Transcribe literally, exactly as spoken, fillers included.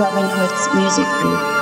Robin Hood's music group.